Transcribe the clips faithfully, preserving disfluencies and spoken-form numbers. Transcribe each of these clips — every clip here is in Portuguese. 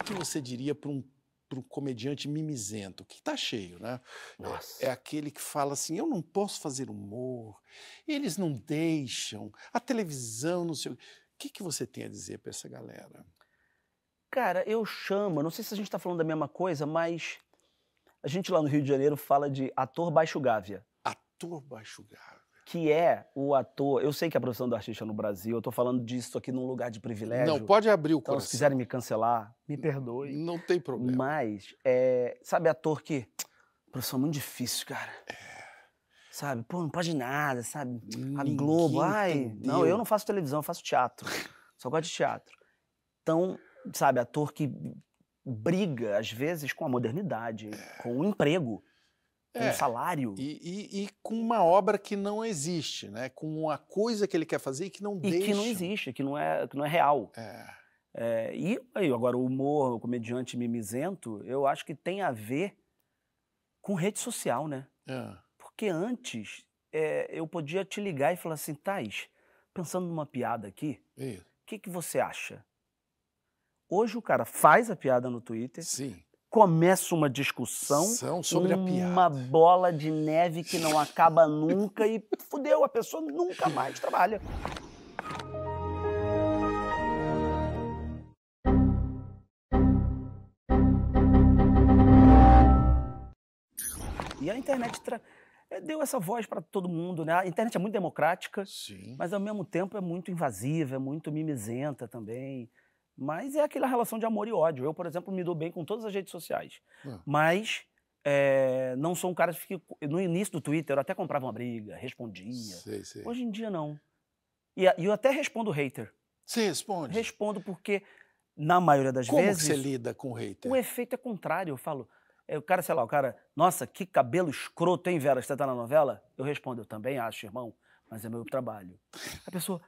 que, que você diria para um, para um comediante mimizento, que está cheio, né? Nossa. É aquele que fala assim, eu não posso fazer humor, eles não deixam, a televisão, não sei o... O que, que você tem a dizer para essa galera? Cara, eu chamo, não sei se a gente está falando da mesma coisa, mas a gente lá no Rio de Janeiro fala de ator baixo gávea. Ator baixo gávea. Que é o ator... Eu sei que a profissão do artista no Brasil, eu tô falando disso aqui num lugar de privilégio. Não, pode abrir o então, coração. Se quiserem me cancelar, me perdoe. Não tem problema. Mas, é, sabe, ator que... Profissão muito difícil, cara. É. Sabe? Pô, não pode nada, sabe? Ninguém a Globo, ai... Entendeu. Não, eu não faço televisão, eu faço teatro. Só gosto de teatro. Então, sabe, ator que briga, às vezes, com a modernidade, é. com o emprego. É, um salário. E, e, e com uma obra que não existe, né? Com uma coisa que ele quer fazer e que não deixa. E que não existe, que não é, que não é real. É. É, e aí, agora, o humor, o comediante mimizento, eu acho que tem a ver com rede social, né? É. Porque antes é, eu podia te ligar e falar assim, Thaís, pensando numa piada aqui, o que, que você acha? Hoje o cara faz a piada no Twitter. Sim. Começa uma discussão sobre a piada. Uma bola de neve que não acaba nunca e fudeu, a pessoa nunca mais trabalha. E a internet tra... deu essa voz para todo mundo, né? A internet é muito democrática, sim, mas ao mesmo tempo é muito invasiva, é muito mimizenta também. Mas é aquela relação de amor e ódio. Eu, por exemplo, me dou bem com todas as redes sociais. Ah. Mas é, não sou um cara que fica... No início do Twitter, eu até comprava uma briga, respondia. Sei, sei. Hoje em dia, não. E eu até respondo o hater. Você responde? Respondo porque, na maioria das Como vezes... Como você lida com o hater? O efeito é contrário. Eu falo... É, o cara, sei lá, o cara... Nossa, que cabelo escroto, hein, Vera? Você tá na novela? Eu respondo. Eu também acho, irmão. Mas é meu trabalho. A pessoa...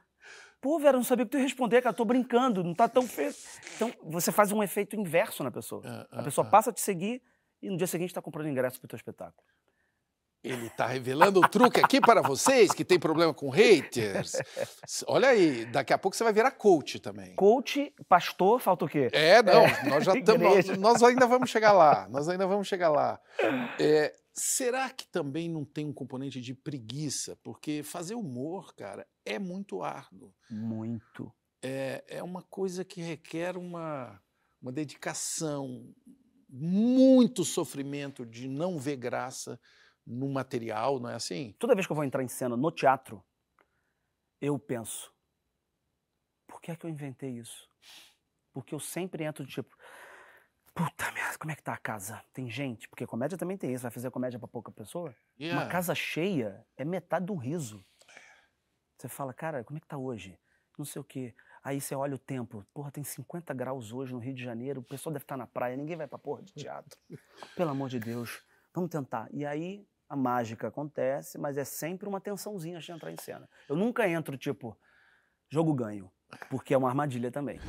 Pô, Vera, não sabia o que tu ia responder, cara, tô brincando, não tá tão feio. Então, você faz um efeito inverso na pessoa. Uh, uh, a pessoa uh. passa a te seguir e no dia seguinte tá comprando ingresso pro teu espetáculo. Ele tá revelando o truque aqui para vocês que tem problema com haters. Olha aí, daqui a pouco você vai virar coach também. Coach, pastor, falta o quê? É, não, é, nós já estamos... Nós, nós ainda vamos chegar lá, nós ainda vamos chegar lá. É, será que também não tem um componente de preguiça? Porque fazer humor, cara, é muito árduo. Muito. É, é uma coisa que requer uma, uma dedicação, muito sofrimento de não ver graça no material, não é assim? Toda vez que eu vou entrar em cena no teatro, eu penso, por que é que eu inventei isso? Porque eu sempre entro do tipo... Puta merda, como é que tá a casa? Tem gente? Porque comédia também tem isso. Vai fazer comédia pra pouca pessoa? Yeah. Uma casa cheia é metade de um riso. Você fala, cara, como é que tá hoje? Não sei o quê. Aí você olha o tempo. Porra, tem cinquenta graus hoje no Rio de Janeiro. O pessoal deve estar na praia. Ninguém vai pra porra de teatro. Pelo amor de Deus. Vamos tentar. E aí a mágica acontece, mas é sempre uma tensãozinha antes de entrar em cena. Eu nunca entro, tipo, jogo ganho. Porque é uma armadilha também.